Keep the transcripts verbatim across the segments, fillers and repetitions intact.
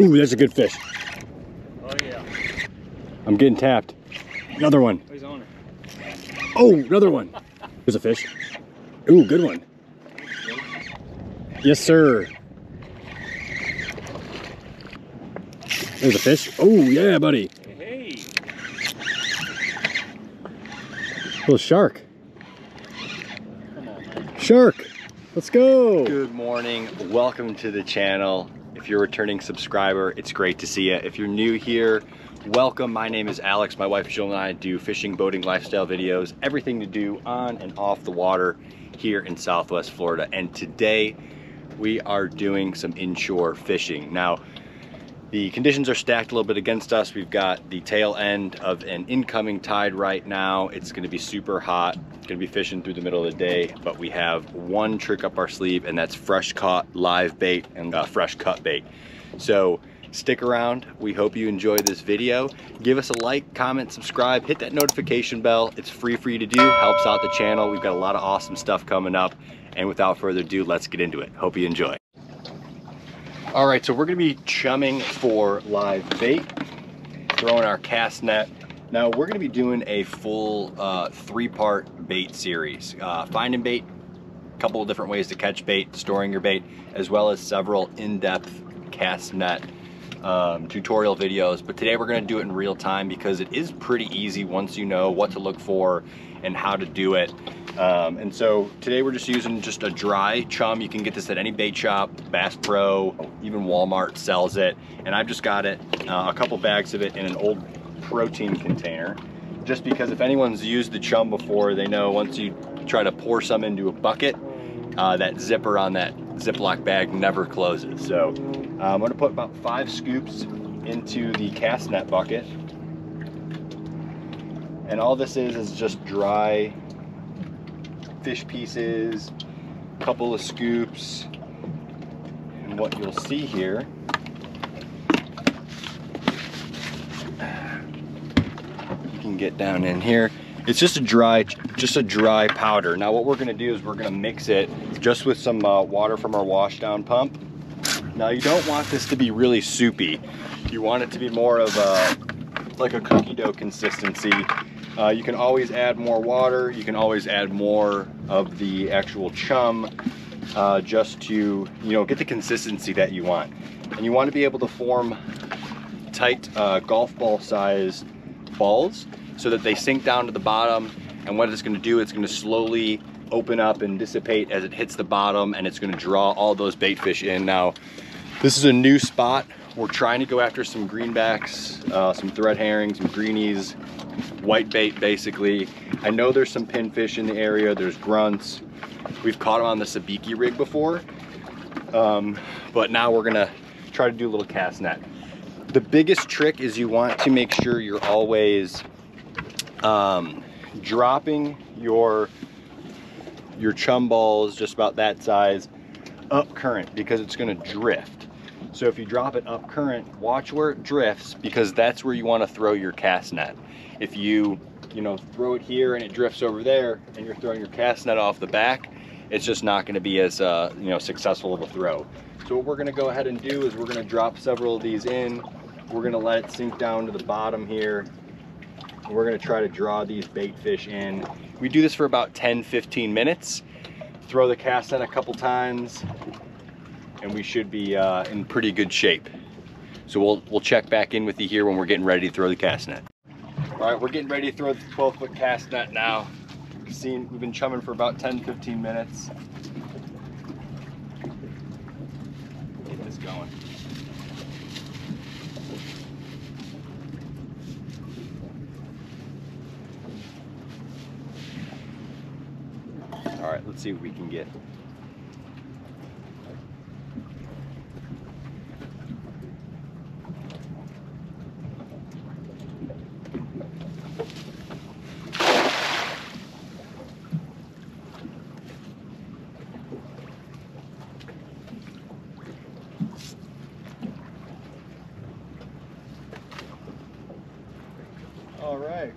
Ooh, that's a good fish. Oh yeah. I'm getting tapped. Another one. He's on it. Oh, another one. There's a fish. Ooh, good one. Yes, sir. There's a fish. Oh yeah, buddy. Hey. Little shark. Come on, man. Shark. Let's go. Good morning. Welcome to the channel. If you're a returning subscriber, it's great to see you. If you're new here, welcome. My name is Alex. My wife Jill and I do fishing, boating, lifestyle videos, everything to do on and off the water here in Southwest Florida. And today we are doing some inshore fishing. Now, the conditions are stacked a little bit against us. We've got the tail end of an incoming tide right now. It's gonna be super hot. It's gonna be fishing through the middle of the day, but we have one trick up our sleeve, and that's fresh caught live bait and uh, fresh cut bait. So stick around. We hope you enjoy this video. Give us a like, comment, subscribe, hit that notification bell. It's free for you to do, helps out the channel. We've got a lot of awesome stuff coming up. And without further ado, let's get into it. Hope you enjoy. All right, so we're gonna be chumming for live bait, throwing our cast net. Now we're gonna be doing a full uh, three-part bait series. Uh, finding bait, a couple of different ways to catch bait, storing your bait, as well as several in-depth cast net um, tutorial videos. But today we're gonna do it in real time because it is pretty easy once you know what to look for and how to do it. Um, and so today we're just using just a dry chum. You can get this at any bait shop, Bass Pro, even Walmart sells it. And I've just got it, uh, a couple bags of it in an old protein container, just because if anyone's used the chum before, they know once you try to pour some into a bucket, uh, that zipper on that Ziploc bag never closes. So uh, I'm gonna put about five scoops into the cast net bucket. And all this is is just dry fish pieces, a couple of scoops, and what you'll see here you can get down in here. It's just a dry, just a dry powder. Now what we're going to do is we're going to mix it just with some uh, water from our wash down pump. Now you don't want this to be really soupy. You want it to be more of a like a cookie dough consistency. Uh, you can always add more water. You can always add more of the actual chum uh, just to, you know, get the consistency that you want. And you want to be able to form tight uh, golf ball sized balls so that they sink down to the bottom. And what it's going to do, it's going to slowly open up and dissipate as it hits the bottom, and it's going to draw all those bait fish in. Now, this is a new spot. We're trying to go after some greenbacks, uh, some thread herrings, some greenies, white bait basically. I know there's some pinfish in the area, there's grunts. We've caught them on the Sabiki rig before, um, but now we're gonna try to do a little cast net. The biggest trick is you want to make sure you're always um, dropping your, your chum balls just about that size up current, because it's gonna drift. So if you drop it up current, watch where it drifts, because that's where you want to throw your cast net. If you, you know, throw it here and it drifts over there and you're throwing your cast net off the back, it's just not going to be as, uh, you know, successful of a throw. So what we're going to go ahead and do is we're going to drop several of these in. We're going to let it sink down to the bottom here. And we're going to try to draw these bait fish in. We do this for about ten, fifteen minutes, throw the cast net a couple times, and we should be uh, in pretty good shape. So we'll, we'll check back in with you here when we're getting ready to throw the cast net. All right, we're getting ready to throw the twelve foot cast net now. We've, seen, we've been chumming for about ten, fifteen minutes. Get this going. All right, let's see what we can get.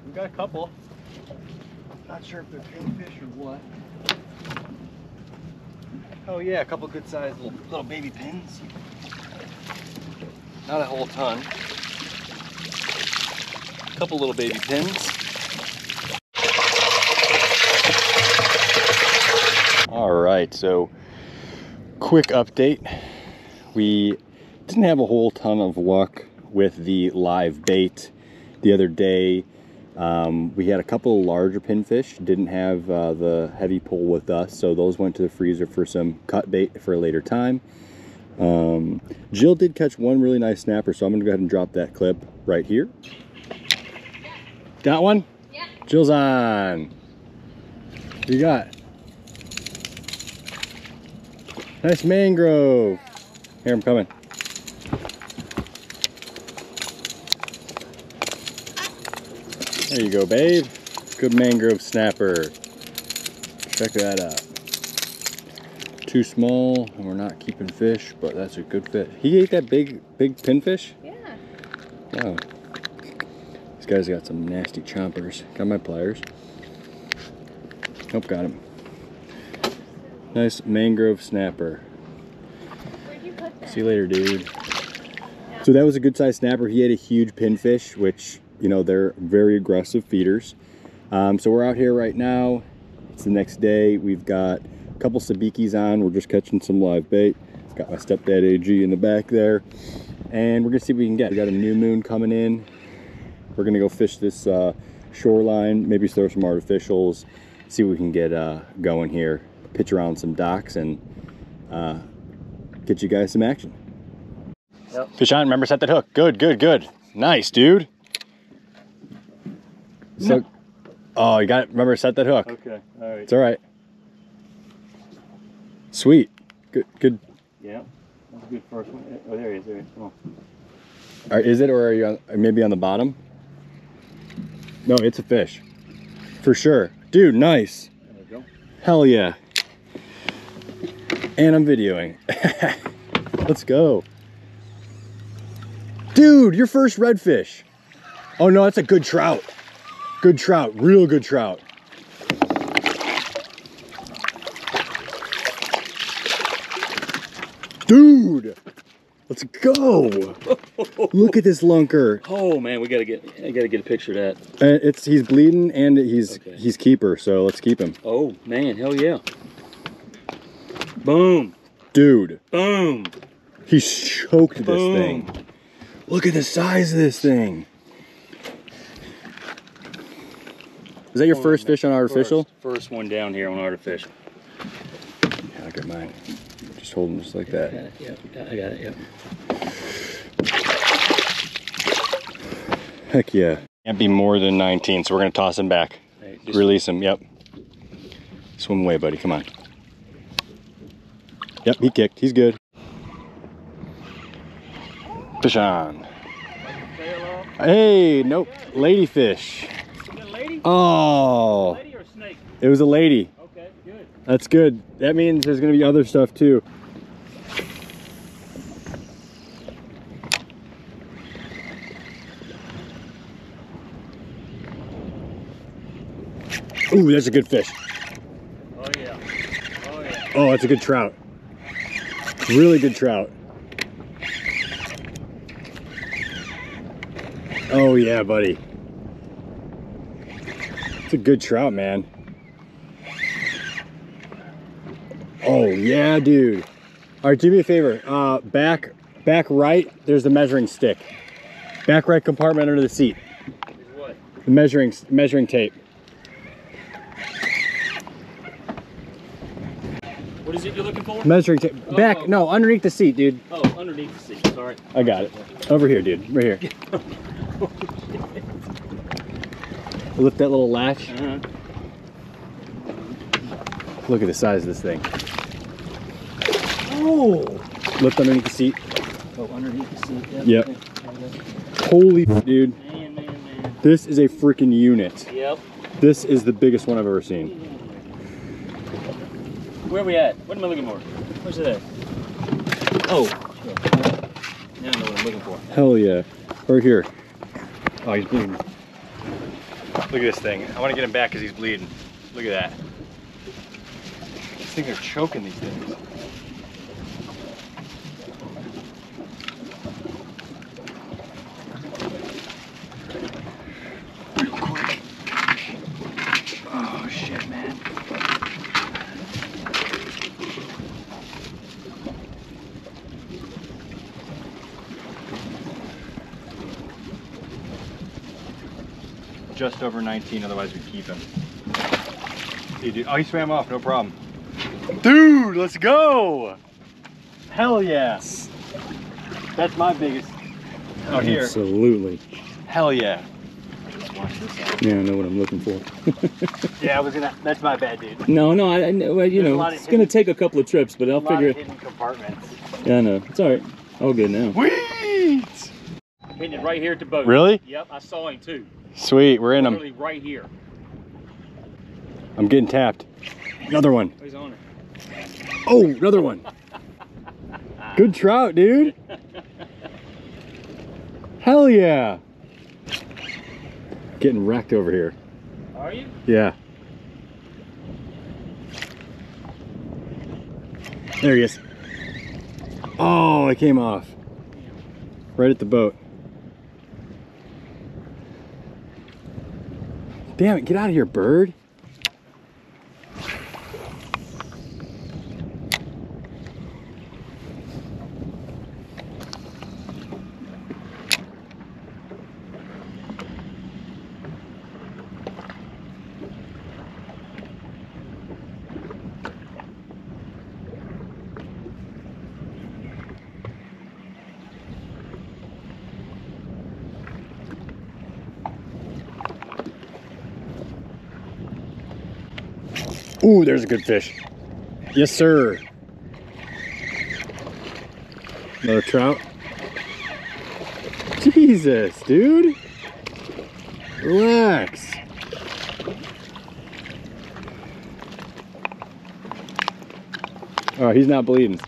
We've got a couple. Not sure if they're pinfish or what. Oh yeah, a couple good sized little, little baby pins. Not a whole ton. A couple little baby pins. All right, so quick update. We didn't have a whole ton of luck with the live bait the other day. Um, we had a couple larger pinfish, didn't have uh, the heavy pull with us, so those went to the freezer for some cut bait for a later time. Um, Jill did catch one really nice snapper, so I'm gonna go ahead and drop that clip right here. Got one? Yeah. Jill's on. What do you got? Nice mangrove. Here, I'm coming. There you go, babe. Good mangrove snapper. Check that out. Too small, and we're not keeping fish, but that's a good fish. He ate that big, big pinfish? Yeah. Wow. This guy's got some nasty chompers. Got my pliers. Nope, got him. Nice mangrove snapper. Where'd you put that? See you later, dude. Yeah. So that was a good sized snapper. He had a huge pinfish, which, you know, they're very aggressive feeders. Um, so we're out here right now. It's the next day. We've got a couple sabikis on. We're just catching some live bait. Got my stepdad A G in the back there. And we're gonna see what we can get. We got a new moon coming in. We're gonna go fish this uh, shoreline, maybe throw some artificials, see what we can get uh, going here, pitch around some docks, and uh, get you guys some action. Yep. Fish on, remember set that hook. Good, good, good. Nice, dude. So, oh, you got it. Remember, set that hook. Okay, all right. It's all right. Sweet. Good, good. Yeah, that's a good first one. Oh, there he is, there he is. Come on. All right, is it, or are you on, maybe on the bottom? No, it's a fish. For sure. Dude, nice. There we go. Hell yeah. And I'm videoing. Let's go. Dude, your first redfish. Oh, no, that's a good trout. Good trout, real good trout. Dude, let's go. Look at this lunker. Oh man, we gotta get, I gotta get a picture of that. And it's, he's bleeding and he's, okay. He's keeper, so let's keep him. Oh man, hell yeah. Boom. Dude. Boom. He choked Boom. this thing. Look at the size of this thing. Is that your oh, first man. fish on artificial? First, first one down here on artificial. Yeah, look at mine. Just hold them just like that. I got it, yep. Yeah, I got it, yep. Yeah. Heck yeah. Can't be more than nineteen, so we're going to toss him back. Right, release him, yep. Swim away, buddy, come on. Yep, he kicked. He's good. Fish on. Hey, nope. Ladyfish. Oh, lady or snake? It was a lady. Okay, good. That's good. That means there's going to be other stuff too. Ooh, that's a good fish. Oh yeah. Oh yeah. Oh, that's a good trout. Really good trout. Oh yeah, buddy. That's a good trout, man. Oh yeah, dude. All right, do me a favor. Uh, back, back right. There's the measuring stick. Back right compartment under the seat. What? The measuring measuring tape. What is it you're looking for? Measuring tape. Back. Oh, oh. No, underneath the seat, dude. Oh, underneath the seat. Sorry. I got it. Over here, dude. Right here. Lift that little latch. Uh-huh. Look at the size of this thing. Oh! Lift underneath the seat. Oh, underneath the seat. Yep. yep. Okay. Holy dude. Man, man, man. This is a freaking unit. Yep. This is the biggest one I've ever seen. Where are we at? What am I looking for? Where's it at? Oh. Now I know what I'm looking for. Hell yeah. Right here. Oh, he's bleeding. Look at this thing. I want to get him back because he's bleeding. Look at that. These things are choking these things. just over nineteen, otherwise we keep him. Hey, dude. Oh, he swam off, no problem. Dude, let's go! Hell yes! That's my biggest. Oh, here. Absolutely. Hell yeah. Watch this out. Yeah, I know what I'm looking for. Yeah, I was gonna. That's my bad, dude. No, no, I, I well, you There's know, it's hidden, gonna take a couple of trips, but I'll figure it. Hidden compartments. Yeah, I know. It's all right. All good now. Sweet. Hitting it right here at the boat. Really? Yep, I saw him too. Sweet, we're in Literally him. Literally right here. I'm getting tapped. Another one. He's on it. Oh, another one. Good trout, dude. Hell yeah. Getting wrecked over here. Are you? Yeah. There he is. Oh, I came off. Right at the boat. Damn it, get out of here, bird. Ooh, there's a good fish. Yes, sir. Another trout. Jesus, dude. Relax. All right, he's not bleeding.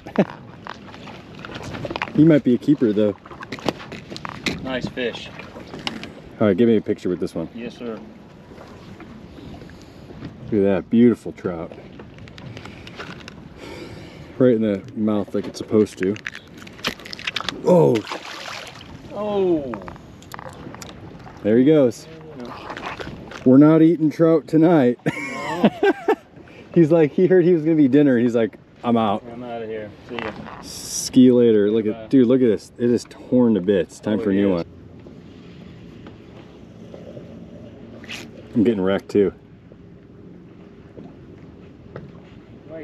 He might be a keeper, though. Nice fish. All right, give me a picture with this one. Yes, sir. Look at that, beautiful trout. Right in the mouth like it's supposed to. Oh! Oh! There he goes. We're not eating trout tonight. No. He's like, he heard he was gonna be dinner and he's like, I'm out. I'm out of here, see ya. Ski later, look at, dude, look at this. It is torn to bits, time oh, for a new is. one. I'm getting wrecked too.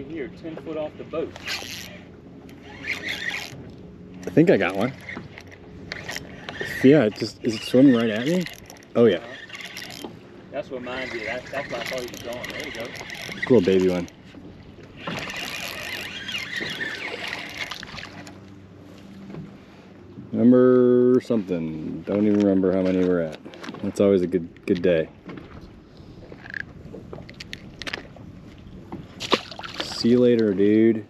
Here, ten foot off the boat. I think I got one. Yeah, it just is it swimming right at me? Oh yeah. That's what mine did. That's, that's what I thought he was going. There you go. Little baby one. Number something. Don't even remember how many we're at. That's always a good good day. See you later, dude.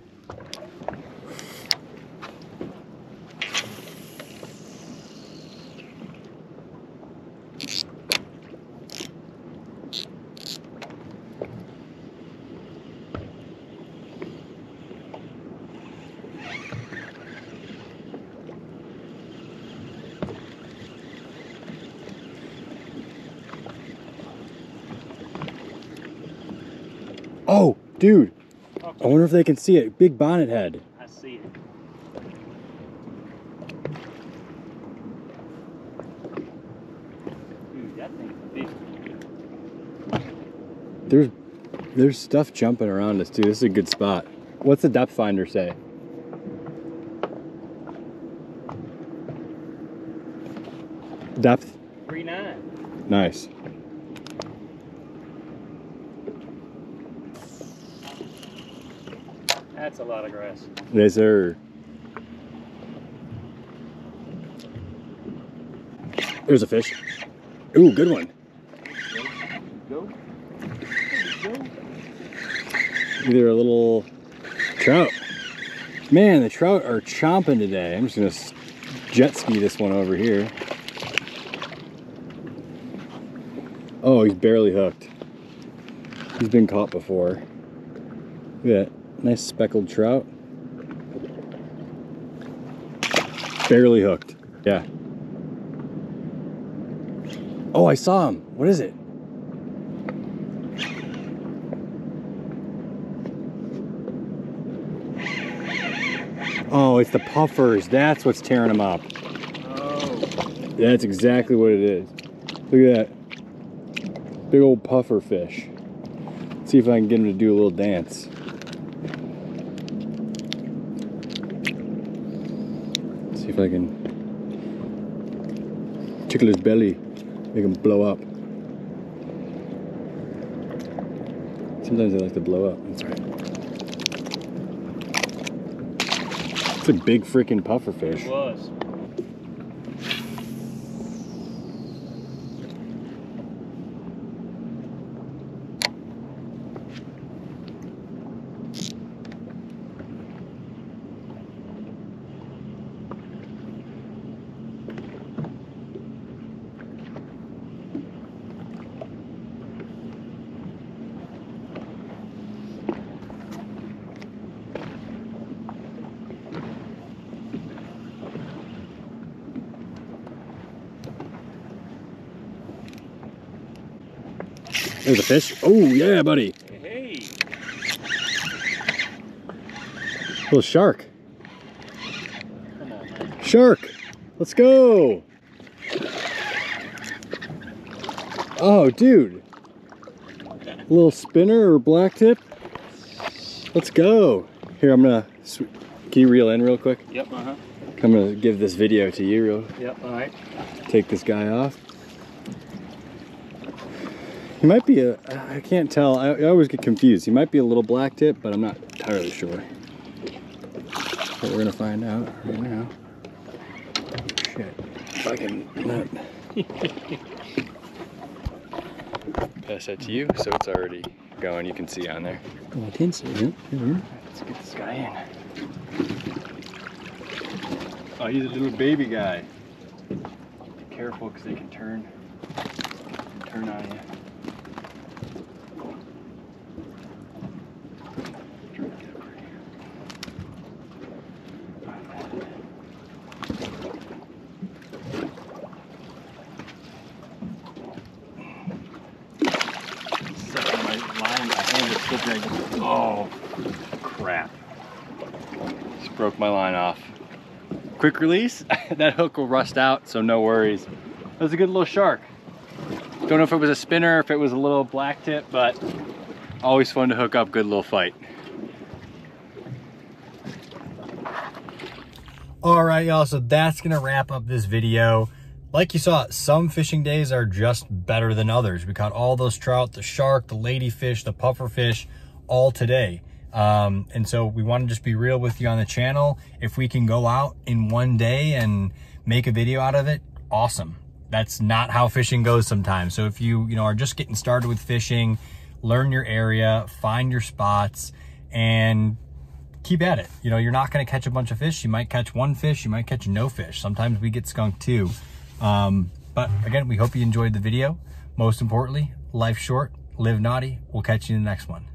Oh, dude. I wonder if they can see it. Big bonnet head. I see it. Dude, that thing's big. There's, there's stuff jumping around us, too. This is a good spot. What's the depth finder say? Depth? three nine. Nice. That's a lot of grass. Yes, sir. There's a fish. Ooh, good one. Go. Go. Go. Either a little trout. Man, the trout are chomping today. I'm just gonna jet ski this one over here. Oh, he's barely hooked. He's been caught before. Look at that. Nice speckled trout. Barely hooked. Yeah. Oh, I saw him. What is it? Oh, it's the puffers. That's what's tearing them up. Oh. That's exactly what it is. Look at that. Big old puffer fish. Let's see if I can get him to do a little dance. Let's see if I can tickle his belly, make him blow up. Sometimes I like to blow up. That's right. It's a big freaking puffer fish. It was. There's a fish. Oh yeah, buddy. Hey. Little shark. Come on, man. Shark. Let's go. Oh, dude. A little spinner or black tip. Let's go. Here, I'm gonna. Can you reel in real quick? Yep. Uh huh. I'm gonna give this video to you, real. Yep. All right. Take this guy off. He might be a, I can't tell, I, I always get confused. He might be a little black tip, but I'm not entirely sure. But we're gonna find out right now. Oh, shit, if I can not. Pass that to you, so it's already going, you can see on there. Oh, I can see it. Mm-hmm. Let's get this guy in. Oh, he's a little baby guy. Be careful, because they can turn, can turn on you. Oh, crap. Just broke my line off. Quick release, that hook will rust out, so no worries. That was a good little shark. Don't know if it was a spinner, if it was a little black tip, but always fun to hook up, good little fight. All right, y'all, so that's gonna wrap up this video. Like you saw, some fishing days are just better than others. We caught all those trout, the shark, the ladyfish, the pufferfish, all today. Um, and so we want to just be real with you on the channel. If we can go out in one day and make a video out of it, awesome. That's not how fishing goes sometimes. So if you, you know, are just getting started with fishing, learn your area, find your spots, and keep at it. You know, you're not going to catch a bunch of fish. You might catch one fish, you might catch no fish. Sometimes we get skunked too. Um, but again, we hope you enjoyed the video. Most importantly, life short, live naughty. We'll catch you in the next one.